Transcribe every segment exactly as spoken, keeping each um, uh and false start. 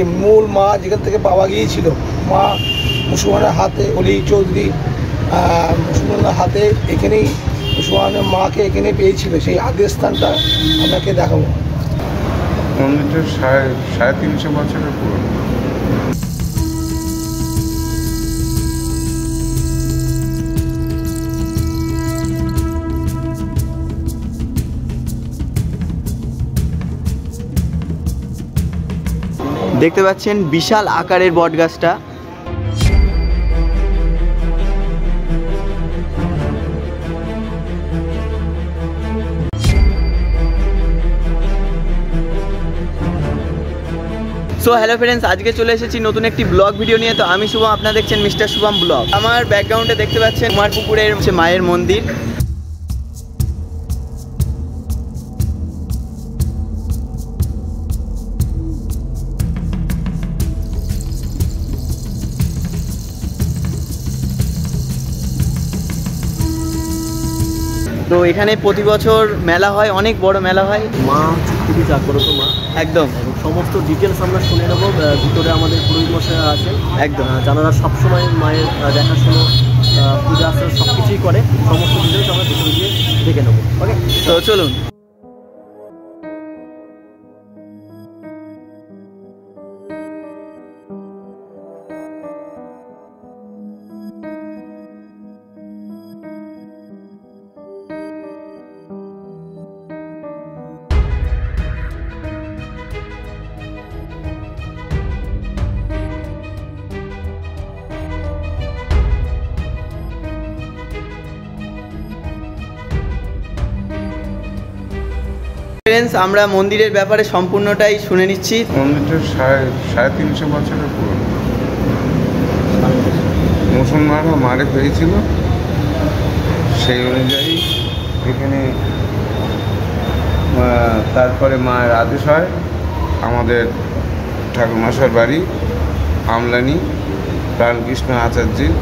চৌধুরী মূল মা যেখান থেকে পাওয়া গিয়েছিল, মা মুসলমানের হাতে অলি চৌধুরী মুসলমানের হাতে এখানেই মুসলমানের মাকে এখানে পেয়েছিল, সেই আদি স্থানটা আপনাকে দেখাবো। মন্দিরটা সাড়ে সাড়ে তিনশো বছরের পুরনো। দেখতে পাচ্ছেন বিশাল আকারের বট গাছটা। সো হ্যালো ফ্রেন্ডস, আজকে চলে এসেছি নতুন একটি ব্লগ ভিডিও নিয়ে। তো আমি শুভম, আপনারা দেখছেন মিস্টার শুভম ব্লগ। আমার ব্যাকগ্রাউন্ডে দেখতে পাচ্ছেন কুমারপুকুরের মায়ের মন্দির। তো এখানে প্রতি বছর মেলা হয়, অনেক বড় মেলা হয়। মা খুবই জাগ্রত মা, একদম সমস্ত ডিটেলস আমরা শুনে নেব। ভিতরে আমাদের পুরোহিত মশাই আছেন, একদম যারা সবসময় মায়ের দেখাশোনা পূজা আর্চনা সব কিছুই করে, সমস্ত ডিটেলস আমরা ভিতরে গিয়ে দেখে নেবো। ওকে, তো চলুন। ফ্রেন্ডস, আমরা মন্দিরের ব্যাপারে সম্পূর্ণটাই শুনে নিচ্ছি। মন্দিরটা সাড়ে সাড়ে তিনশো বছরের পুরনো। মুসলমানরা মারে পেয়েছিল, সেই অনুযায়ী এখানে তারপরে মায়ের আদেশ হয় আমাদের ঠাকুরমশার বাড়ি আমলানি প্রাণকৃষ্ণ আচার্যের,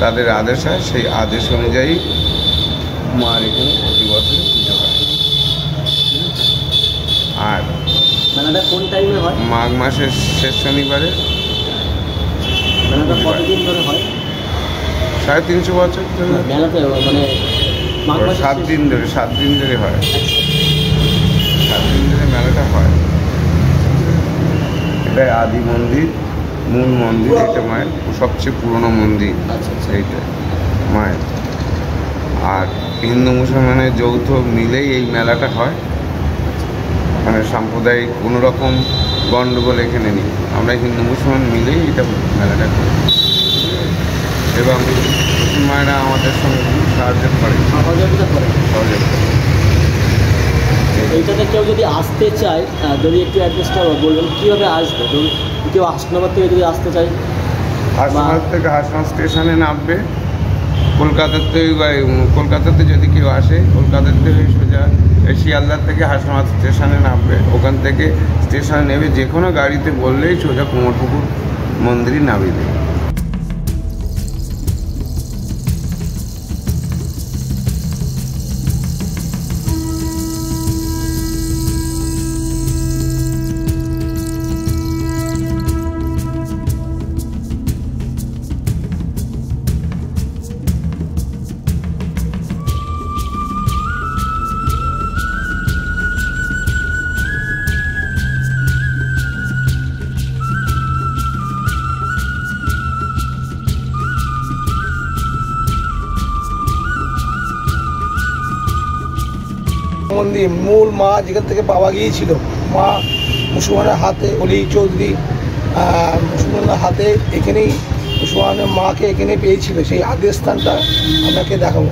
তাদের আদেশ হয়, সেই আদেশ অনুযায়ী মার এখানে প্রতি বছর পুজো হয়। আর মেলাটা কোন টাইমে হয়? মাঘ মাসের শেষ শনিবারে। মেলাটা কতদিন ধরে হয়? সাড়ে তিনশো বছর ধরে মেলাতে, মানে সাত দিন ধরে সাত দিন ধরে হয় সাত দিন ধরে মেলাটা হয়। এটাই আদি মন্দির, মূল মন্দির। এটা মায়ের সবচেয়ে পুরনো মন্দির, এইটা মায়ের। আর হিন্দু মুসলমানের যৌথ মিলেই এই মেলাটা হয়, মানে সাম্প্রদায়িক কোনো রকম গণ্ডগোল এখানে নেই। আমরা হিন্দু মুসলমান মিলেই এটা মেলাটা করি এবং মায়েরা আমাদের সঙ্গে সাহায্য করে সহযোগিতা করে সহযোগিতা এইটাতে কেউ যদি আসতে চায়, যদি একটু অ্যাড্রেসটা বলবেন কীভাবে আসবে? যদি কেউ হাসনাবাদ থেকে যদি আসতে চায়, হাসনাবাদ থেকে হাসনাবাদ স্টেশনে নামবে। কলকাতাতে কলকাতাতে যদি কেউ আসে, কলকাতাতে সোজা শিয়ালদার থেকে হাসনাবাদ স্টেশনে নামবে। ওখান থেকে স্টেশনে নেবে যে কোনো গাড়িতে বললেই সোজা কুমারপুকুর মন্দিরে নামিয়ে দেবে। মন্দির মূল মা যেখান থেকে পাওয়া গিয়েছিল, মা মুসলমানের হাতে অলি চৌধুরী মুসলমানের হাতে এখানেই মুসলমানের মাকে এখানে পেয়েছিল, সেই আদি স্থানটা আপনাকে দেখাবো।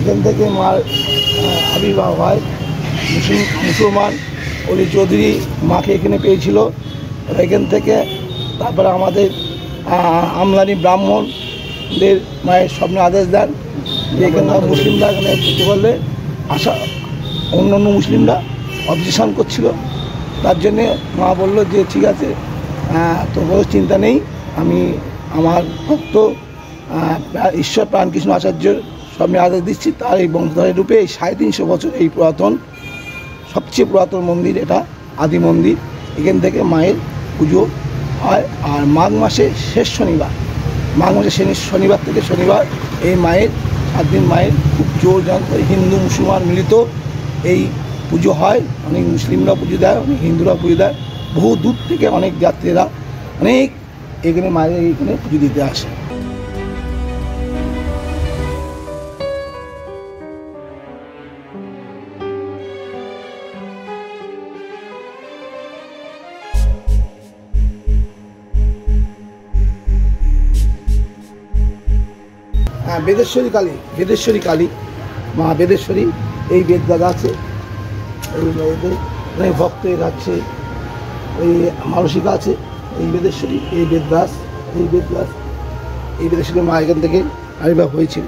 এখান থেকে মার আবির্ভাব হয়। মুসলমান অলি চৌধুরী মাকে এখানে পেয়েছিল, এখান থেকে তারপরে আমাদের আমলানি ব্রাহ্মণদের মায়ের স্বপ্নে আদেশ দেন যে এখানে মুসলিমরা এখানে পুজো করলে আসা অন্য অন্য মুসলিমরা অবজেকশন করছিল, তার জন্যে মা বলল যে ঠিক আছে তোর চিন্তা নেই, আমি আমার ভক্ত ঈশ্বর প্রাণকৃষ্ণ আচার্য স্বামী আদেশ দিচ্ছি তার এই বংশধরের রূপে এই সাড়ে তিনশো বছর এই পুরাতন সবচেয়ে পুরাতন মন্দির এটা আদি মন্দির। এখান থেকে মায়ের পুজো হয় আর মাঘ মাসে শেষ শনিবার, মাঘ মাসে শেষ শনিবার থেকে শনিবার এই মায়ের সাত দিন মায়ের খুব জোর জান করে হিন্দু মুসলমান মিলিত এই পুজো হয়। অনেক মুসলিমরা পুজো দেয়, অনেক হিন্দুরা পুজো দেয়, বহু দূর থেকে অনেক যাত্রীরা অনেক এখানে মায়ের এখানে পুজো দিতে আসে। বেদেশ্বরী কালী, বেদেশ্বরী কালী মা বেদেশ্বরী এই বেদ গাদা আছে, এই ভক্তের আছে, এই মানসিক আছে, এই বেদেশ্বরী এই বেদ গাছ এই বেদ গাছ এই বেদেশ্বরী মা এখান থেকে আবির্ভাব হয়েছে।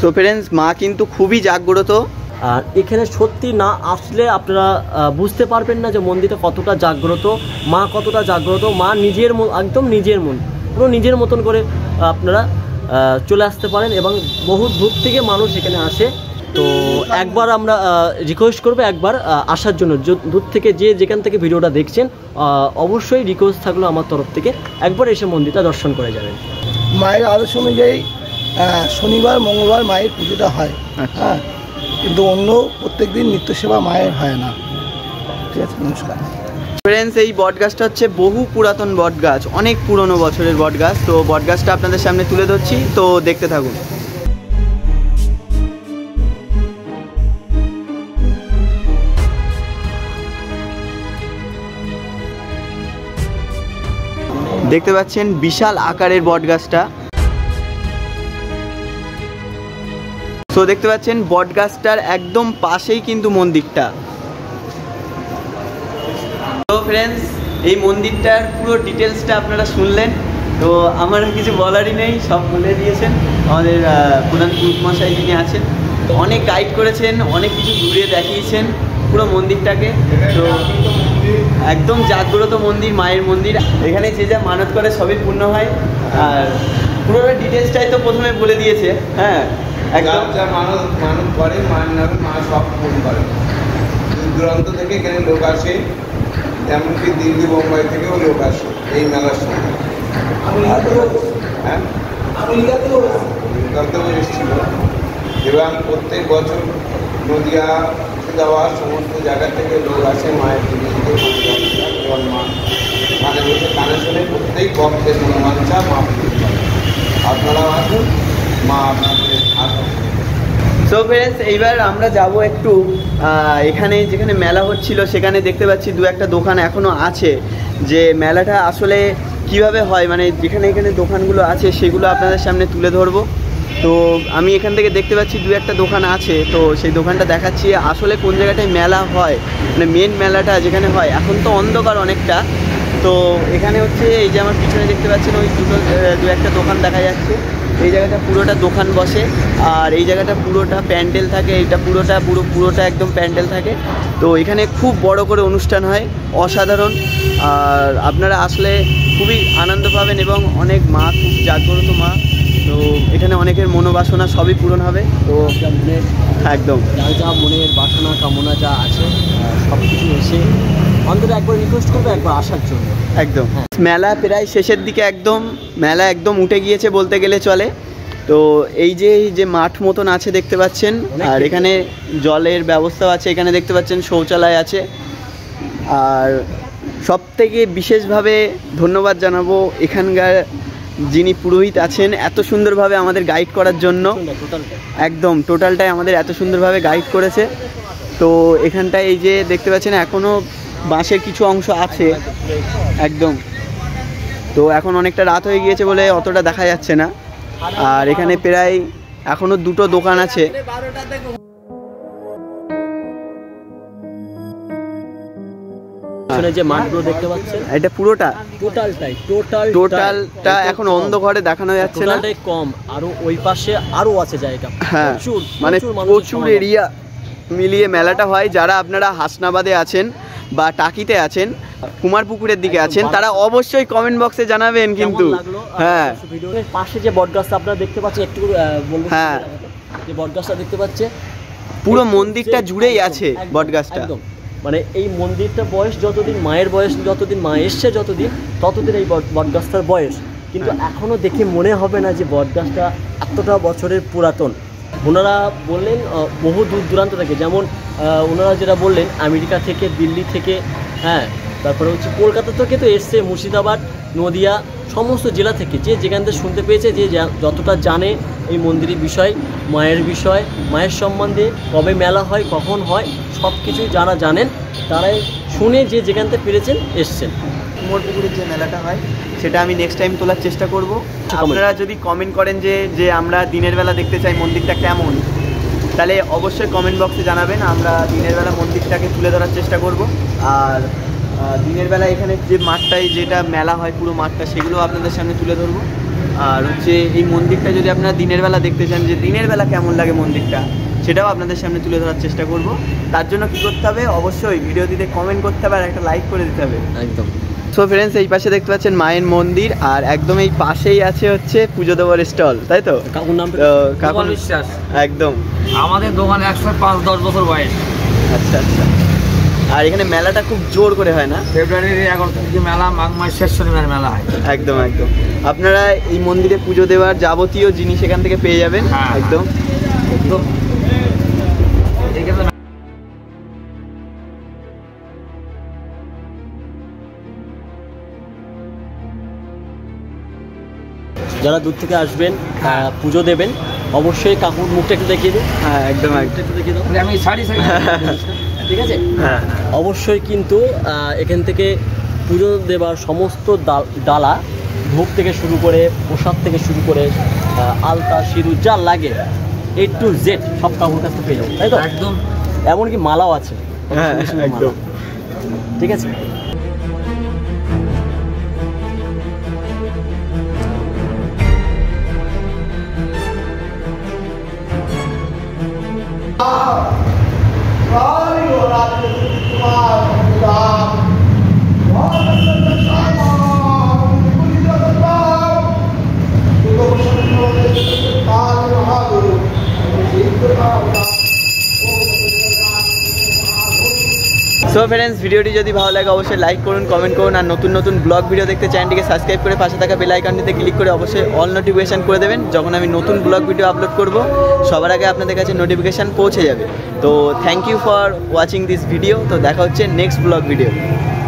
তো ফ্রেন্ডস মা কিন্তু খুবই জাগ্রত, আর এখানে সত্যি না আসলে আপনারা বুঝতে পারবেন না যে মন্দিরটা কতটা জাগ্রত, মা কতটা জাগ্রত। মা নিজের একদম নিজের মন পুরো নিজের মতন করে আপনারা চলে আসতে পারেন এবং বহু দূর থেকে মানুষ এখানে আসে। তো একবার আমরা রিকোয়েস্ট করবো একবার আসার জন্য, দূর থেকে যে যেখান থেকে ভিডিওটা দেখছেন অবশ্যই রিকোয়েস্ট থাকলো আমার তরফ থেকে, একবার এসে মন্দিরটা দর্শন করে যাবেন। মায়ের আদেশ অনুযায়ী শনিবার মঙ্গলবার মায়ের পুজোটা হয়, হ্যাঁ, কিন্তু অন্য প্রত্যেক দিন নিত্যসেবা মায়ের হয় না। ঠিক আছে, নমস্কার ফ্রেন্ডস। এই বটগাছটা হচ্ছে বহু পুরাতন বটগাছ, অনেক পুরনো বছরের বটগাছ। তো বটগাছটা আপনাদের সামনে তুলে ধরছি, তো দেখতে থাকুন। দেখতে পাচ্ছেন বিশাল আকারের বটগাছটা। তো দেখতে পাচ্ছেন বটগাছটার একদম পাশেই কিন্তু মন্দিরটা। তো ফ্রেন্ডস এই মন্দিরটার পুরো ডিটেলসটা আপনারা শুনলেন, তো আমার কিছু বলারই নেই, সব বলে দিয়েছেন আমাদের প্রধান পুরোহিত মশাই যিনি আছেন, তো অনেক গাইড করেছেন, অনেক কিছু ঘুরে দেখিয়েছেন পুরো মন্দিরটাকে। তো একদম জাগ্রত মন্দির, মায়ের মন্দির, এখানে যে যা মানত করে সবই পূর্ণ হয়। আর পুরোটা ডিটেলসটাই তো প্রথমে বলে দিয়েছে, হ্যাঁ একদম যা মানুষ মানুষ করে মায়ের নামে মা সব পূরণ করে। দূর দূরান্ত থেকে এখানে লোক আসে, এমনকি দিল্লি বোম্বাই থেকেও লোক আসে এই মেলার সময়। হ্যাঁ কলকাতাও এসেছিল, এবং প্রত্যেক বছর নদিয়া যাওয়া সমস্ত জায়গা থেকে লোক আসে মায়ের দিল্লিতে। মা কানে বসে কানে শুনে প্রত্যেক ভক্তের মনোবাঞ্ছা মা পূরণ করে। আপনারাও আসুন, মা আপনাদের আসুন। সো ফ্রেন্ডস এইবার আমরা যাব একটু এখানে যেখানে মেলা হচ্ছিল সেখানে। দেখতে পাচ্ছি দু একটা দোকান এখনও আছে, যে মেলাটা আসলে কিভাবে হয়, মানে যেখানে এখানে দোকানগুলো আছে সেগুলো আপনাদের সামনে তুলে ধরবো। তো আমি এখান থেকে দেখতে পাচ্ছি দু একটা দোকান আছে, তো সেই দোকানটা দেখাচ্ছি আসলে কোন জায়গাটায় মেলা হয়, মানে মেন মেলাটা যেখানে হয়। এখন তো অন্ধকার অনেকটা, তো এখানে হচ্ছে এই যে আমার পিছনে দেখতে পাচ্ছেন ওই দুটো দু একটা দোকান দেখা যাচ্ছে। এই জায়গাটা পুরোটা দোকান বসে, আর এই জায়গাটা পুরোটা প্যান্ডেল থাকে, এইটা পুরোটা পুরো পুরোটা একদম প্যান্ডেল থাকে। তো এখানে খুব বড় করে অনুষ্ঠান হয়, অসাধারণ, আর আপনারা আসলে খুবই আনন্দ পাবেন। এবং অনেক মা খুব জাগ্রত মা, তো এখানে অনেকের মনোবাসনা সবই পূরণ হবে। তো একদম যা যা মনের বাসনা কামনা যা আছে সব কিছু এসে অন্তত একবার রিকোয়েস্ট করবো একবার আসার জন্য। একদম মেলা প্রায় শেষের দিকে, একদম মেলা একদম উঠে গিয়েছে বলতে গেলে চলে। তো এই যে যে মাঠ মতন আছে দেখতে পাচ্ছেন, আর এখানে জলের ব্যবস্থা আছে, এখানে দেখতে পাচ্ছেন শৌচালয় আছে। আর সব থেকে বিশেষভাবে ধন্যবাদ জানাবো এখানকার যিনি পুরোহিত আছেন, এত সুন্দরভাবে আমাদের গাইড করার জন্য। একদম টোটালটাই আমাদের এত সুন্দরভাবে গাইড করেছে। তো এখানটায় এই যে দেখতে পাচ্ছেন এখনও বাঁশের কিছু অংশ আছে একদম, তো এখন অনেকটা রাত হয়ে গিয়েছে বলে অতটা দেখা যাচ্ছে না। আর এখানে প্রায় এখনও দুটো দোকান আছে। যে মাঠগুলো দেখতে পাচ্ছেন এটা পুরোটা টোটালটাই টোটাল টোটালটা এখন অন্ধকারে দেখানো যাচ্ছে না, টোটালটাই কম। আর ওই পাশে আরো আছে জায়গা, হ্যাঁ মানে প্রচুর এরিয়া মিলিয়ে মেলাটা হয়। যারা আপনারা হাসনাবাদে আছেন बा टाकिते आछेन कुमारपुकुरेर दिके आछेन तारा अवश्यई कमेंट बक्से जानाबेन किन्तु हाँ भिडियोर पाशे जे बटगाछटा आपनारा देखते पाच्छेन एकटु बोलबो हाँ जे बटगाछटा देखते पाच्छेन पुरो मंदिरटा जुड़ेई आछे बटगाछटा মানে এই মন্দিরটা বয়স যতদিন মায়ের বয়স যতদিন মা এসছে যতদিন ততদিন এই বটগাছটার বয়স কিন্তু এখনও দেখে মনে হবে না যে বটগাছটা এতটা বছরের পুরাতন। ওনারা বললেন বহু দূর দূরান্ত থেকে, যেমন ওনারা যেটা বললেন আমেরিকা থেকে, দিল্লি থেকে, হ্যাঁ তারপরে হচ্ছে কলকাতা থেকে তো এসছে, মুর্শিদাবাদ, নদিয়া সমস্ত জেলা থেকে যে যেখান থেকে শুনতে পেয়েছে, যে যতটা জানে এই মন্দিরের বিষয়, মায়ের বিষয়, মায়ের সম্বন্ধে কবে মেলা হয়, কখন হয়, সব কিছুই যারা জানেন তারাই শুনে যে যেখান থেকে পেরেছেন এসছেন। কুমারপুকুরের যে মেলাটা হয় সেটা আমি নেক্সট টাইম তোলার চেষ্টা করব। আপনারা যদি কমেন্ট করেন যে যে আমরা দিনের বেলা দেখতে চাই মন্দিরটা কেমন, তাহলে অবশ্যই কমেন্ট বক্সে জানাবেন, আমরা দিনের বেলা মন্দিরটাকে তুলে ধরার চেষ্টা করব। আর দিনের বেলা এখানে যে মাঠটায় যেটা মেলা হয় পুরো মাঠটা সেগুলো আপনাদের সামনে তুলে ধরবো। আর হচ্ছে এই মন্দিরটা যদি আপনারা দিনের বেলা দেখতে চান যে দিনের বেলা কেমন লাগে মন্দিরটা, সেটাও আপনাদের সামনে তুলে ধরার চেষ্টা করব। তার জন্য কী করতে হবে, অবশ্যই ভিডিওটিতে কমেন্ট করতে হবে আর একটা লাইক করে দিতে হবে একদম। সো ফ্রেন্ডস, এই পাশে দেখতে পাচ্ছেন মায়ের মন্দির আর একদম এই পাশেই আছে হচ্ছে পুজো দেওয়ার স্টল, তাই তো কাকুর নাম কাকুর বিশ্বাস। একদম আমাদের দোকান একশো পাঁচ দশ বছর বয়স। আচ্ছা আচ্ছা। আর এখানে মেলাটা খুব জোর করে হয় না, ফেব্রুয়ারির এগারো তারিখে মেলা, মাঘ মাস শেষ শনিবার মেলা হয়। একদম একদম। আপনারা এই মন্দিরে পুজো দেওয়ার যাবতীয় জিনিস এখান থেকে পেয়ে যাবেন। একদম একদম। যারা দূর থেকে আসবেন পুজো দেবেন অবশ্যই কাকুর মুখটা একটু দেখিয়ে দিন। হ্যাঁ একদম একটু দেখিয়ে দাও, আমি শাড়ি শাড়ি ঠিক আছে। হ্যাঁ অবশ্যই, কিন্তু এখান থেকে পুজো দেওয়ার সমস্ত ডালা, ভোগ থেকে শুরু করে প্রসাদ থেকে শুরু করে আলতা, সিঁদুর যা লাগে এ টু জেড সব কাকুর কাছে পেয়ে যাবো, তাই তো একদম। এমনকি মালাও আছে। হ্যাঁ একদম ঠিক আছে। সো ফ্রেন্ডস, ভিডিওটি যদি ভালো লাগে অবশ্যই লাইক করুন, কমেন্ট করুন, আর নতুন নতুন ব্লগ ভিডিও দেখতে চ্যানেলটিকে সাবস্ক্রাইব করে পাশে থাকা বেল আইকনটিতে ক্লিক করে অবশ্যই অল নোটিফিকেশান করে দেবেন। যখন আমি নতুন ব্লগ ভিডিও আপলোড করব সবার আগে আপনাদের কাছে নোটিফিকেশান পৌঁছে যাবে। তো thank you for watching this video. তো দেখা হচ্ছে নেক্সট ব্লগ ভিডিও।